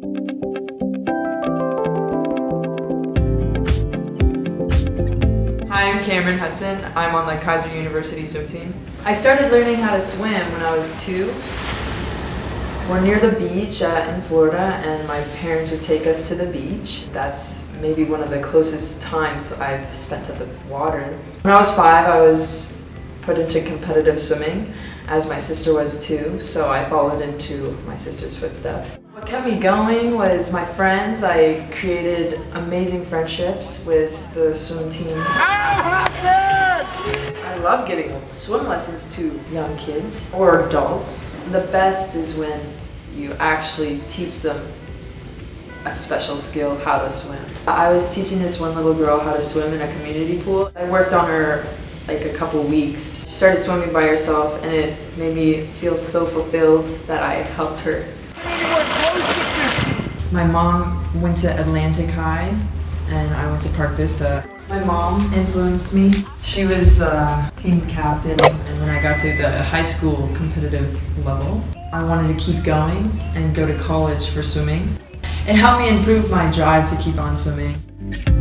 Hi, I'm Camryn Hudson. I'm on the Kaiser University swim team. I started learning how to swim when I was 2. We're near the beach in Florida, and my parents would take us to the beach. That's maybe one of the closest times I've spent at the water. When I was 5, I was put into competitive swimming, as my sister was too, so I followed into my sister's footsteps. What kept me going was my friends. I created amazing friendships with the swim team. I love giving swim lessons to young kids or adults. The best is when you actually teach them a special skill, how to swim. I was teaching this one little girl how to swim in a community pool. I worked on her like a couple weeks. She started swimming by herself, and it made me feel so fulfilled that I helped her. My mom went to Atlantic High, and I went to Park Vista. My mom influenced me. She was team captain, and when I got to the high school competitive level, I wanted to keep going and go to college for swimming. It helped me improve my drive to keep on swimming.